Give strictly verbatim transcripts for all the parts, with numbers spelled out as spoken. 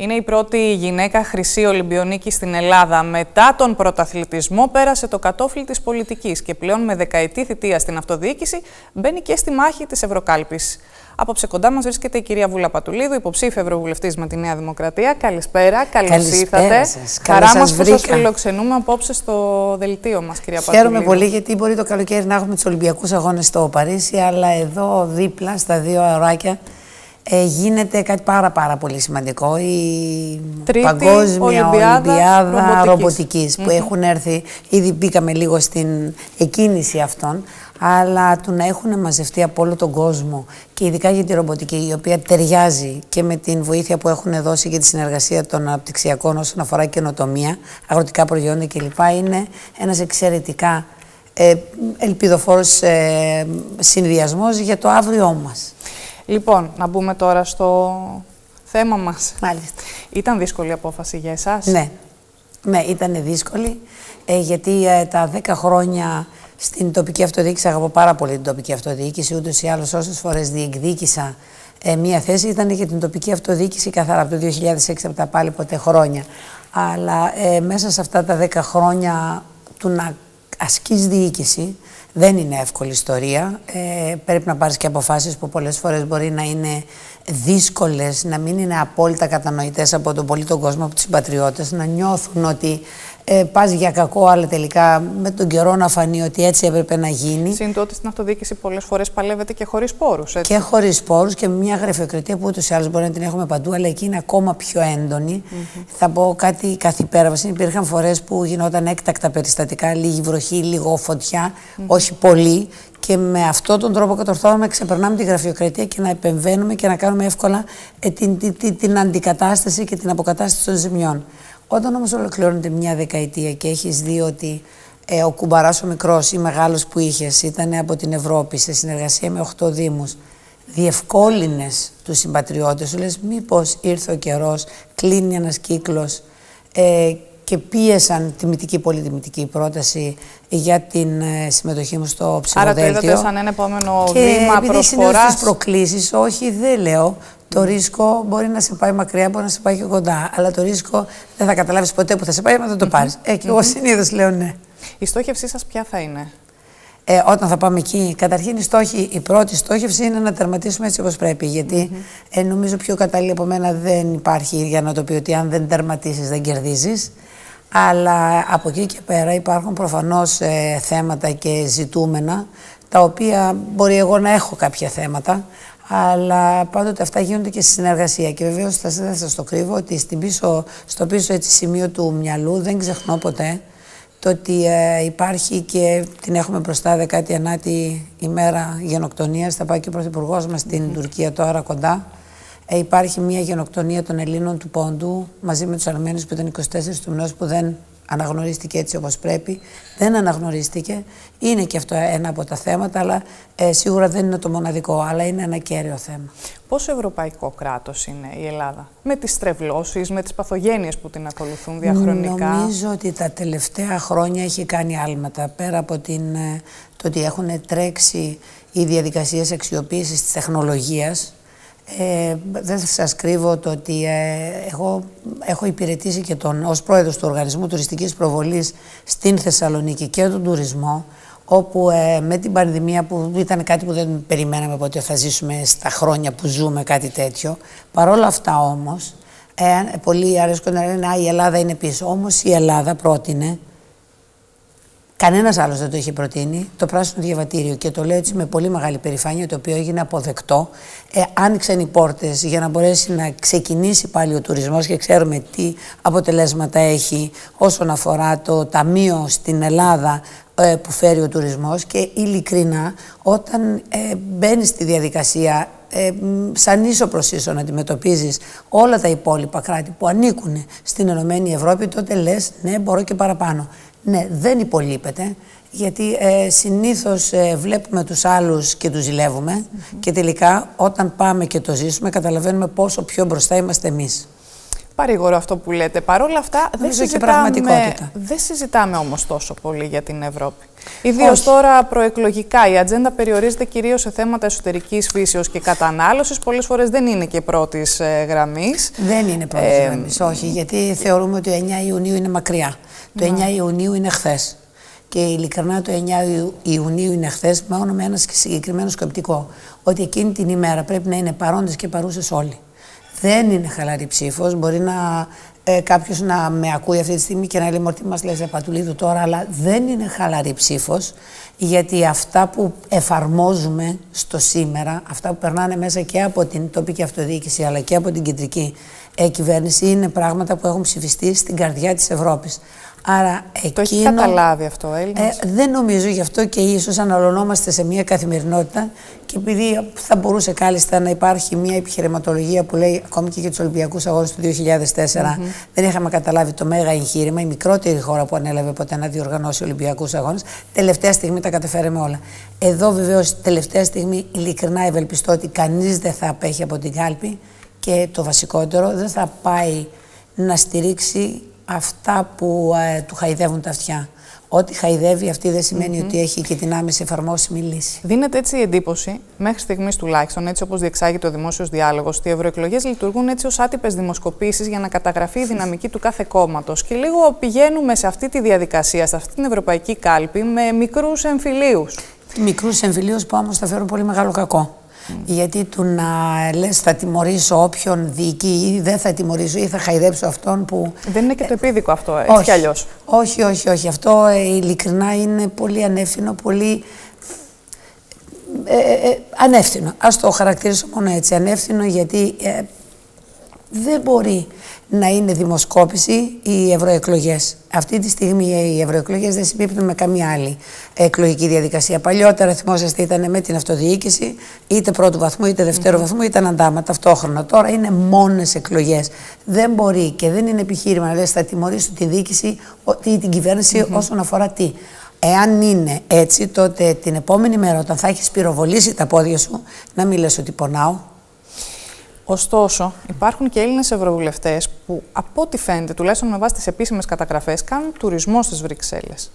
Είναι η πρώτη γυναίκα χρυσή Ολυμπιονίκη στην Ελλάδα. Μετά τον πρωταθλητισμό πέρασε το κατόφλι της πολιτικής και πλέον με δεκαετή θητεία στην αυτοδιοίκηση μπαίνει και στη μάχη της Ευρωκάλπης. Απόψε κοντά μας βρίσκεται η κυρία Βούλα Πατουλίδου, υποψήφια ευρωβουλευτής με τη Νέα Δημοκρατία. Καλησπέρα, καλώς ήρθατε. Χαρά μας που σας φιλοξενούμε απόψε στο δελτίο μας, κυρία Πατουλίδου. Χαίρομαι πολύ, γιατί μπορεί το καλοκαίρι να έχουμε τους Ολυμπιακούς Αγώνες στο Παρίσι, αλλά εδώ δίπλα στα δύο αεράκια Ε, γίνεται κάτι πάρα πάρα πολύ σημαντικό, η Τρίτη Παγκόσμια Ολυμπιάδα, Ολυμπιάδα Ρομποτικής, ρομποτικής mm-hmm. που έχουν έρθει, ήδη μπήκαμε λίγο στην εκκίνηση αυτών, αλλά του να έχουν μαζευτεί από όλο τον κόσμο και ειδικά για τη ρομποτική, η οποία ταιριάζει και με την βοήθεια που έχουν δώσει για τη συνεργασία των αναπτυξιακών όσον αφορά καινοτομία, αγροτικά προϊόντα κλπ, είναι ένας εξαιρετικά ε, ελπιδοφόρος ε, συνδυασμός για το αύριό μας. Λοιπόν, να μπούμε τώρα στο θέμα μας. Μάλιστα. Ήταν δύσκολη η απόφαση για εσάς? Ναι, ναι, ήταν δύσκολη, ε, γιατί ε, τα δέκα χρόνια στην τοπική αυτοδιοίκηση, αγαπώ πάρα πολύ την τοπική αυτοδιοίκηση, ούτως ή άλλως όσες φορές διεκδίκησα ε, μία θέση, ήταν για την τοπική αυτοδιοίκηση καθαρά από το δύο χιλιάδες έξι, από τα πάλι ποτέ χρόνια. Αλλά ε, μέσα σε αυτά τα δέκα χρόνια του να ασκείς διοίκηση, δεν είναι εύκολη ιστορία. Ε, πρέπει να πάρεις και αποφάσεις που πολλές φορές μπορεί να είναι δύσκολες, να μην είναι απόλυτα κατανοητές από τον πολίτο κόσμο, από τους συμπατριώτες, να νιώθουν ότι ε, πας για κακό, αλλά τελικά με τον καιρό να φανεί ότι έτσι έπρεπε να γίνει. Συν το ότι στην αυτοδιοίκηση πολλές φορές παλεύεται και χωρίς πόρους. Έτσι. Και χωρίς πόρους και με μια γραφειοκρατία που ούτως ή άλλως μπορεί να την έχουμε παντού, αλλά εκεί είναι ακόμα πιο έντονη. Mm-hmm. Θα πω κάτι καθυπέρβαση. Υπήρχαν φορές που γινόταν έκτακτα περιστατικά, λίγη βροχή, λίγο φωτιά, mm-hmm. όχι πολύ. Και με αυτόν τον τρόπο κατορθώνουμε να ξεπερνάμε τη γραφειοκρατία και να επεμβαίνουμε και να κάνουμε εύκολα την, την, την αντικατάσταση και την αποκατάσταση των ζημιών. Όταν όμως ολοκληρώνεται μια δεκαετία και έχεις δει ότι ε, ο κουμπαράς ο μικρός ή μεγάλος που είχες ήταν από την Ευρώπη σε συνεργασία με οκτώ δήμους, διευκόλυνες τους συμπατριώτες σου, λες μήπως ήρθε ο καιρός, κλείνει ένας κύκλος, ε, και πίεσαν τιμητική, πολύ τιμητική πρόταση για την ε, συμμετοχή μου στο ψηφοδέλτιο. Άρα το είδατε σαν ένα επόμενο και βήμα προσφοράς. Και επειδή είναι στις προκλήσεις, όχι δεν λέω, το ρίσκο μπορεί να σε πάει μακριά, μπορεί να σε πάει και κοντά, αλλά το ρίσκο δεν θα καταλάβεις ποτέ που θα σε πάει, μα δεν το πάρεις. Mm-hmm. Ε, και εγώ mm-hmm. συνήθως λέω ναι. Η στόχευσή σας ποια θα είναι? Ε, όταν θα πάμε εκεί, καταρχήν η, στόχη, η πρώτη στόχευση είναι να τερματίσουμε έτσι όπως πρέπει. Γιατί mm-hmm. ε, νομίζω πιο κατάλληλη από μένα δεν υπάρχει για να το πει ότι αν δεν τερματίσεις δεν κερδίζεις. Αλλά από εκεί και πέρα υπάρχουν προφανώς ε, θέματα και ζητούμενα, τα οποία μπορεί εγώ να έχω κάποια θέματα, αλλά πάντοτε αυτά γίνονται και στη συνεργασία. Και βεβαίως θα σας το κρύβω ότι στην πίσω, στο πίσω έτσι, σημείο του μυαλού δεν ξεχνώ ποτέ το ότι ε, υπάρχει και την έχουμε μπροστά δεκάτη ενάτη ημέρα γενοκτονίας, θα πάει και ο Πρωθυπουργός μας στην Τουρκία τώρα κοντά. Ε, υπάρχει μια γενοκτονία των Ελλήνων του Πόντου μαζί με τους Αρμένους που ήταν είκοσι τέσσερις του μηνός, που δεν αναγνωρίστηκε έτσι όπως πρέπει. Δεν αναγνωρίστηκε. Είναι και αυτό ένα από τα θέματα, αλλά ε, σίγουρα δεν είναι το μοναδικό, αλλά είναι ένα κέριο θέμα. Πόσο ευρωπαϊκό κράτος είναι η Ελλάδα, με τις στρεβλώσεις, με τις παθογένειες που την ακολουθούν διαχρονικά? Νομίζω ότι τα τελευταία χρόνια έχει κάνει άλματα. Πέρα από την, το ότι έχουν τρέξει οι διαδικασίες αξιοποίησης της τεχνολογίας. Ε, δεν σας κρύβω το ότι ε, εγώ έχω υπηρετήσει και τον, ως πρόεδρος του Οργανισμού Τουριστικής Προβολής στην Θεσσαλονίκη και τον τουρισμό, όπου ε, με την πανδημία, που ήταν κάτι που δεν περιμέναμε ποτέ θα ζήσουμε στα χρόνια που ζούμε κάτι τέτοιο, παρόλα αυτά όμως, ε, πολλοί αρέσκονται να λένε «Α, η Ελλάδα είναι πίσω». Όμως η Ελλάδα πρότεινε, κανένας άλλος δεν το είχε προτείνει, το πράσινο διαβατήριο, και το λέω έτσι με πολύ μεγάλη περηφάνεια, το οποίο έγινε αποδεκτό. Ε, άνοιξαν οι πόρτες για να μπορέσει να ξεκινήσει πάλι ο τουρισμός και ξέρουμε τι αποτελέσματα έχει όσον αφορά το ταμείο στην Ελλάδα ε, που φέρει ο τουρισμός. Και ειλικρινά, όταν ε, μπαίνεις στη διαδικασία Ε, σαν ίσο προς ίσο να αντιμετωπίζεις όλα τα υπόλοιπα κράτη που ανήκουν στην Ενωμένη Ευρώπη, τότε λες ναι, μπορώ και παραπάνω. Ναι, δεν υπολείπεται, γιατί ε, συνήθως ε, βλέπουμε τους άλλους και τους ζηλεύουμε mm-hmm. και τελικά όταν πάμε και το ζήσουμε καταλαβαίνουμε πόσο πιο μπροστά είμαστε εμείς. Παρήγορο αυτό που λέτε. Παρ' όλα αυτά δεν συζητάμε, δεν συζητάμε όμως τόσο πολύ για την Ευρώπη. Ιδίως τώρα προεκλογικά. Η ατζέντα περιορίζεται κυρίως σε θέματα εσωτερικής φύσεως και κατανάλωσης. Πολλές φορές δεν είναι και πρώτης ε, γραμμής. Δεν είναι πρώτης ε, γραμμής, όχι, γιατί θεωρούμε ότι το εννιά Ιουνίου είναι μακριά. Το ναι. εννιά Ιουνίου είναι χθες. Και ειλικρινά το εννιά Ιουνίου είναι χθες, με όνομα ένα συγκεκριμένο σκεπτικό. Ότι εκείνη την ημέρα πρέπει να είναι παρόντες και παρούσες όλοι. Δεν είναι χαλαρή ψήφος. Μπορεί να, ε, κάποιος να με ακούει αυτή τη στιγμή και να λέει: τι μας λες, Πατουλίδου, τώρα, αλλά δεν είναι χαλαρή ψήφος, γιατί αυτά που εφαρμόζουμε στο σήμερα, αυτά που περνάνε μέσα και από την τοπική αυτοδιοίκηση αλλά και από την κεντρική ε, κυβέρνηση, είναι πράγματα που έχουν ψηφιστεί στην καρδιά της Ευρώπης. Άρα εκείνο, το έχει καταλάβει αυτό, Έλληνας. Ε, δεν νομίζω, γι' αυτό και ίσως αναλωνόμαστε σε μια καθημερινότητα, και επειδή θα μπορούσε κάλλιστα να υπάρχει μια επιχειρηματολογία που λέει, ακόμη και για τους Ολυμπιακούς Αγώνες του δύο χιλιάδες τέσσερα, mm-hmm. δεν είχαμε καταλάβει το μέγα εγχείρημα, η μικρότερη χώρα που ανέλαβε ποτέ να διοργανώσει Ολυμπιακούς Αγώνες. Τελευταία στιγμή τα καταφέραμε όλα. Εδώ βεβαίως, τελευταία στιγμή, ειλικρινά ευελπιστώ ότι κανείς δεν θα απέχει από την κάλπη και το βασικότερο, δεν θα πάει να στηρίξει αυτά που ε, του χαϊδεύουν τα αυτιά. Ό,τι χαϊδεύει αυτή δεν σημαίνει mm-hmm. ότι έχει και την άμεση εφαρμόσιμη λύση. Δίνεται έτσι η εντύπωση, μέχρι στιγμής τουλάχιστον, έτσι όπως διεξάγεται ο δημόσιος διάλογος, ότι οι ευρωεκλογές λειτουργούν έτσι ως άτυπες δημοσκοπήσεις για να καταγραφεί η δυναμική του κάθε κόμματος. Και λίγο πηγαίνουμε σε αυτή τη διαδικασία, σε αυτή την ευρωπαϊκή κάλπη, με μικρούς εμφυλίους. Μικρούς εμφυλίους που όμως θα φέρουν πολύ μεγάλο κακό. Γιατί του να λες θα τιμωρήσω όποιον διοικεί ή δεν θα τιμωρήσω ή θα χαϊδέψω αυτόν που... Δεν είναι και το επίδικο αυτό, έτσι όχι, κι αλλιώς. Όχι, όχι, όχι. Αυτό ε, ειλικρινά είναι πολύ ανεύθυνο, πολύ... Ε, ε, ανεύθυνο. Ας το χαρακτηρίσω μόνο έτσι. Ανεύθυνο, γιατί ε, δεν μπορεί να είναι δημοσκόπηση οι ευρωεκλογές. Αυτή τη στιγμή οι ευρωεκλογές δεν συμπίπτουν με καμία άλλη εκλογική διαδικασία. Παλιότερα, θυμόσαστε, ήταν με την αυτοδιοίκηση, είτε πρώτου βαθμού είτε δευτέρου βαθμού, ήταν αντάμα ταυτόχρονα. Τώρα είναι μόνες εκλογές. Δεν μπορεί και δεν είναι επιχείρημα να λες θα τιμωρήσω τη διοίκηση ή την κυβέρνηση mm-hmm. όσον αφορά τι. Εάν είναι έτσι, τότε την επόμενη μέρα, όταν θα έχεις πυροβολήσει τα πόδια σου, να μην λες ότι πονάω. Ωστόσο, υπάρχουν και Έλληνες ευρωβουλευτές που, από ό,τι φαίνεται, τουλάχιστον με βάση τις επίσημες καταγραφές, κάνουν τουρισμό στις Βρυξέλλες.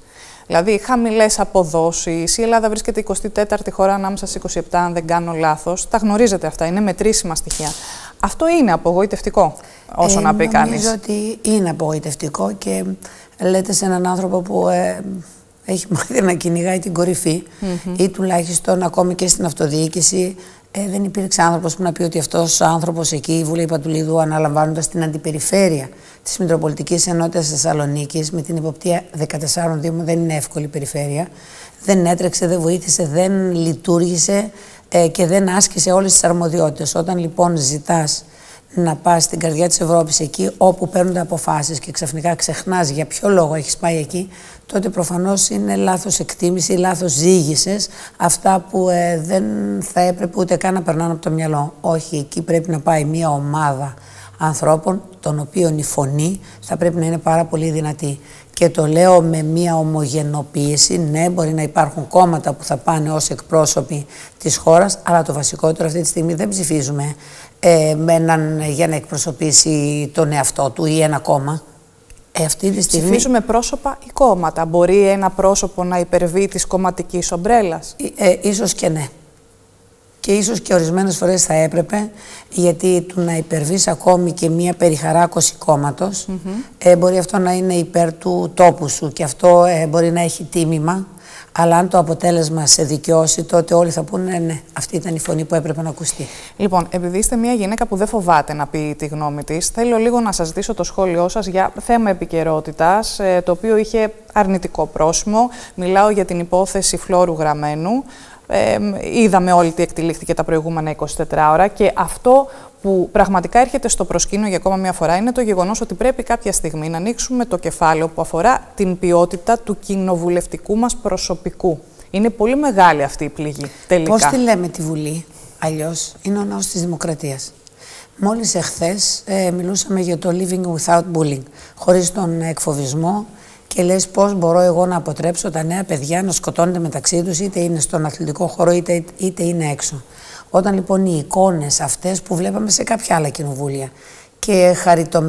Δηλαδή, χαμηλές αποδόσεις, η Ελλάδα βρίσκεται εικοστή τέταρτη χώρα ανάμεσα στις είκοσι επτά, αν δεν κάνω λάθος. Τα γνωρίζετε αυτά, είναι μετρήσιμα στοιχεία. Αυτό είναι απογοητευτικό, όσο ε, να πει κανείς. Νομίζω ότι είναι απογοητευτικό και λέτε σε έναν άνθρωπο που... Ε, έχει μάθει να κυνηγάει την κορυφή mm-hmm. ή τουλάχιστον ακόμη και στην αυτοδιοίκηση. Ε, δεν υπήρξε άνθρωπος που να πει ότι αυτός ο άνθρωπος εκεί, η Βούλα Πατουλίδου, αναλαμβάνοντας την αντιπεριφέρεια της Μητροπολιτικής Ενότητας Θεσσαλονίκης, με την υποπτία δεκατεσσάρων δήμων, δεν είναι εύκολη περιφέρεια. Δεν έτρεξε, δεν βοήθησε, δεν λειτουργήσε ε, και δεν άσκησε όλες τις αρμοδιότητες. Όταν λοιπόν ζητάς να πας στην καρδιά της Ευρώπης, εκεί όπου παίρνονται αποφάσεις, και ξαφνικά ξεχνάς για ποιο λόγο έχεις πάει εκεί, τότε προφανώς είναι λάθος εκτίμηση, λάθος ζήγησες, αυτά που ε, δεν θα έπρεπε ούτε καν να περνάνε από το μυαλό. Όχι, εκεί πρέπει να πάει μια ομάδα ανθρώπων, των οποίων η φωνή θα πρέπει να είναι πάρα πολύ δυνατή. Και το λέω με μια ομογενοποίηση. Ναι, μπορεί να υπάρχουν κόμματα που θα πάνε ως εκπρόσωποι της χώρας, αλλά το βασικότερο, αυτή τη στιγμή δεν ψηφίζουμε ε, με έναν, για να εκπροσωπήσει τον εαυτό του ή ένα κόμμα. Ε, αυτή τη στιγμή... Ψηφίζουμε πρόσωπα ή κόμματα. Μπορεί ένα πρόσωπο να υπερβεί της κομματικής ομπρέλας. Ε, ε, ίσως και ναι. Και ίσως και ορισμένες φορές θα έπρεπε, γιατί του να υπερβείς ακόμη και μία περιχαράκωση κόμματος, mm-hmm. ε, μπορεί αυτό να είναι υπέρ του τόπου σου και αυτό ε, μπορεί να έχει τίμημα, αλλά αν το αποτέλεσμα σε δικαιώσει, τότε όλοι θα πούνε ναι, ναι, αυτή ήταν η φωνή που έπρεπε να ακουστεί. Λοιπόν, επειδή είστε μία γυναίκα που δεν φοβάται να πει τη γνώμη της, θέλω λίγο να σας ζητήσω το σχόλιο σας για θέμα επικαιρότητας, το οποίο είχε αρνητικό πρόσημο. Μιλάω για την υπόθεση Φλόρου Γραμμένου. Ε, είδαμε όλοι τι εκτελήχθηκε τα προηγούμενα εικοσιτέσσερις ώρα και αυτό που πραγματικά έρχεται στο προσκήνιο για ακόμα μια φορά είναι το γεγονός ότι πρέπει κάποια στιγμή να ανοίξουμε το κεφάλαιο που αφορά την ποιότητα του κοινοβουλευτικού μας προσωπικού. Είναι πολύ μεγάλη αυτή η πληγή τελικά. Πώς τη λέμε τη Βουλή, αλλιώς είναι ο ναός της δημοκρατίας. Μόλις εχθές ε, μιλούσαμε για το living without bullying, χωρίς τον εκφοβισμό. Και λες πώς μπορώ εγώ να αποτρέψω τα νέα παιδιά να σκοτώνονται μεταξύ τους, είτε είναι στον αθλητικό χώρο είτε, είτε είναι έξω. Όταν λοιπόν οι εικόνες αυτές που βλέπαμε σε κάποια άλλα κοινοβούλια και χαριτο,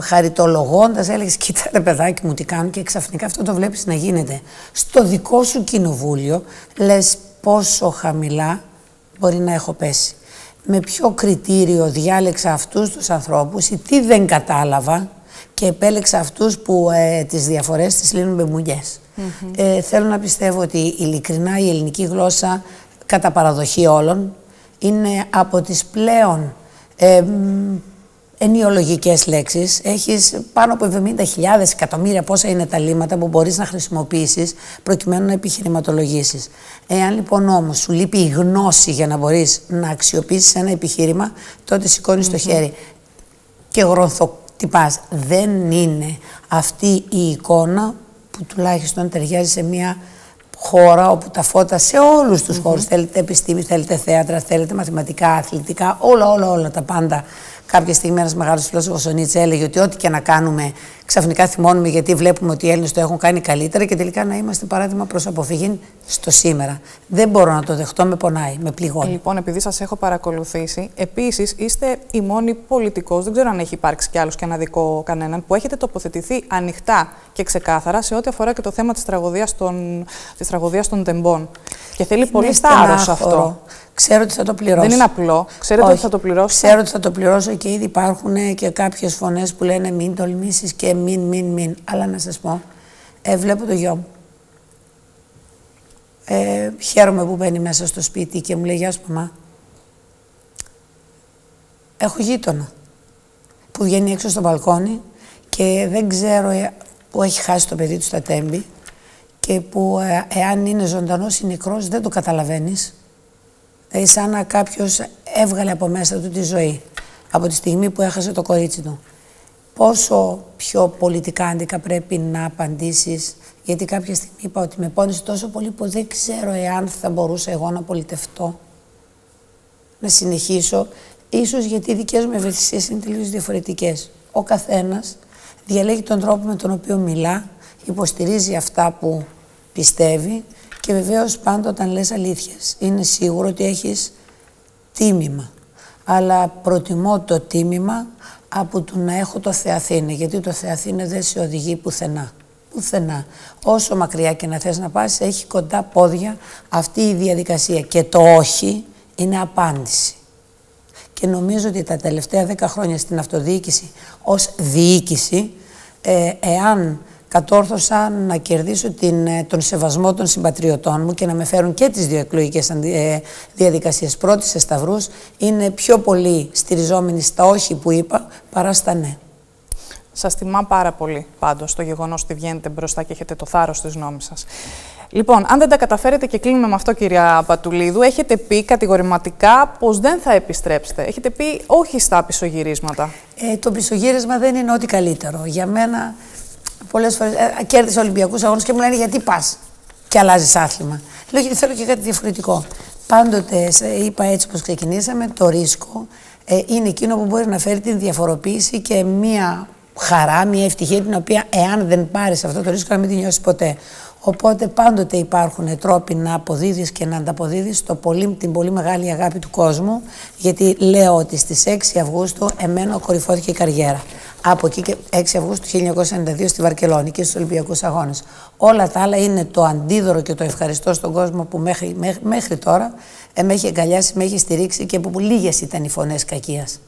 χαριτολογώντας έλεγες κοίτα ρε παιδάκι μου τι κάνουν, και ξαφνικά αυτό το βλέπεις να γίνεται. Στο δικό σου κοινοβούλιο λες πόσο χαμηλά μπορεί να έχω πέσει. Με ποιο κριτήριο διάλεξα αυτούς τους ανθρώπους ή τι δεν κατάλαβα και επέλεξα αυτούς που ε, τις διαφορές τις λύνουν με μουγιές. Mm-hmm. ε, Θέλω να πιστεύω ότι ειλικρινά η ελληνική γλώσσα, κατά παραδοχή όλων, είναι από τις πλέον ε, ενοιολογικές λέξεις. Έχεις πάνω από εβδομήντα χιλιάδες εκατομμύρια, πόσα είναι τα λύματα που μπορείς να χρησιμοποιήσεις προκειμένου να επιχειρηματολογήσεις. Εάν λοιπόν όμως σου λείπει η γνώση για να μπορείς να αξιοποιήσεις ένα επιχείρημα, τότε σηκώνεις mm-hmm. το χέρι και γρονθοτυπάς. Δεν είναι αυτή η εικόνα που τουλάχιστον ταιριάζει σε μια χώρα όπου τα φώτα σε όλους τους mm-hmm. χώρους, θέλετε επιστήμη, θέλετε θέατρα, θέλετε μαθηματικά, αθλητικά, όλα, όλα, όλα τα πάντα. Κάποια στιγμή ένας μεγάλος φιλόσοφος ο Νίτσε έλεγε ότι ό,τι και να κάνουμε ξαφνικά θυμώνουμε γιατί βλέπουμε ότι οι Έλληνες το έχουν κάνει καλύτερα και τελικά να είμαστε παράδειγμα προς αποφυγή στο σήμερα. Δεν μπορώ να το δεχτώ, με πονάει, με πληγώνει. Λοιπόν, επειδή σας έχω παρακολουθήσει, επίσης είστε η μόνη πολιτικός, δεν ξέρω αν έχει υπάρξει κι άλλος και ένα δικό κανέναν, που έχετε τοποθετηθεί ανοιχτά και ξεκάθαρα σε ό,τι αφορά και το θέμα της τραγωδίας των, της τραγωδίας των τεμπών. Και θέλει πολύ θάρρος αυτό. Ξέρω ότι θα το πληρώσω. Δεν είναι απλό. Ξέρετε ότι θα το πληρώσω. Ξέρω ότι θα το πληρώσω και ήδη υπάρχουν και κάποιες φωνές που λένε μην τολμήσεις και μην, μην, μην. Αλλά να σας πω, ε, βλέπω το γιο μου. Ε, χαίρομαι που μπαίνει μέσα στο σπίτι και μου λέει γεια σου μαμά. Έχω γείτονα που βγαίνει έξω στο μπαλκόνι και δεν ξέρω που έχει χάσει το παιδί του στα Τέμπη και που ε, εάν είναι ζωντανός ή νεκρός δεν το καταλαβαίνεις. Δηλαδή σαν να κάποιος έβγαλε από μέσα του τη ζωή, από τη στιγμή που έχασε το κορίτσι του. Πόσο πιο πολιτικά αντικά πρέπει να απαντήσεις, γιατί κάποια στιγμή είπα ότι με πόνισε τόσο πολύ που δεν ξέρω εάν θα μπορούσα εγώ να πολιτευτώ, να συνεχίσω, ίσως γιατί οι δικές μου ευαισθησίες είναι τελείως διαφορετικές. Ο καθένας διαλέγει τον τρόπο με τον οποίο μιλά, υποστηρίζει αυτά που πιστεύει, και βεβαίως πάντα όταν λες αλήθειες είναι σίγουρο ότι έχεις τίμημα. Αλλά προτιμώ το τίμημα από το να έχω το Θεαθήνε, γιατί το Θεαθήνε δεν σε οδηγεί πουθενά. Πουθενά. Όσο μακριά και να θες να πας, έχει κοντά πόδια αυτή η διαδικασία. Και το όχι είναι απάντηση. Και νομίζω ότι τα τελευταία δέκα χρόνια στην αυτοδιοίκηση ως διοίκηση, ε, εάν... κατόρθωσα να κερδίσω την, τον σεβασμό των συμπατριωτών μου και να με φέρουν και τις δύο εκλογικές διαδικασίες. Πρώτη σε σταυρούς, είναι πιο πολύ στηριζόμενη στα όχι που είπα παρά στα ναι. Σας τιμά πάρα πολύ πάντως το γεγονός ότι βγαίνετε μπροστά και έχετε το θάρρος της νόμης σας. Λοιπόν, αν δεν τα καταφέρετε, και κλείνουμε με αυτό, κυρία Πατουλίδου, έχετε πει κατηγορηματικά πως δεν θα επιστρέψετε. Έχετε πει όχι στα πισωγυρίσματα. Ε, το πισωγύρισμα δεν είναι ό,τι καλύτερο. Για μένα... Πολλές φορές ε, κέρδισα Ολυμπιακούς αγώνες και μου λένε γιατί πας και αλλάζεις άθλημα. Λέω γιατί θέλω και κάτι διαφορετικό. Πάντοτε είπα έτσι όπως ξεκινήσαμε, το ρίσκο ε, είναι εκείνο που μπορεί να φέρει την διαφοροποίηση και μια χαρά, μια ευτυχία την οποία εάν δεν πάρεις αυτό το ρίσκο να μην την νιώσεις ποτέ. Οπότε πάντοτε υπάρχουν τρόποι να αποδίδεις και να ανταποδίδεις το πολύ, την πολύ μεγάλη αγάπη του κόσμου, γιατί λέω ότι στις έξι Αυγούστου εμένα κορυφώθηκε η καριέρα. Από εκεί και έξι Αυγούστου χίλια εννιακόσια ενενήντα δύο στη Βαρκελόνη και στους Ολυμπιακούς Αγώνες. Όλα τα άλλα είναι το αντίδωρο και το ευχαριστώ στον κόσμο που μέχρι, μέχρι, μέχρι τώρα ε, με έχει εγκαλιάσει, με έχει στηρίξει και που λίγες ήταν οι φωνές κακίας.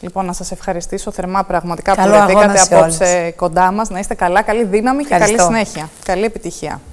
Λοιπόν, να σας ευχαριστήσω θερμά πραγματικά που βρεθήκατε απόψε όλες κοντά μας. Να είστε καλά, καλή δύναμη. Ευχαριστώ. Και καλή συνέχεια. Καλή επιτυχία.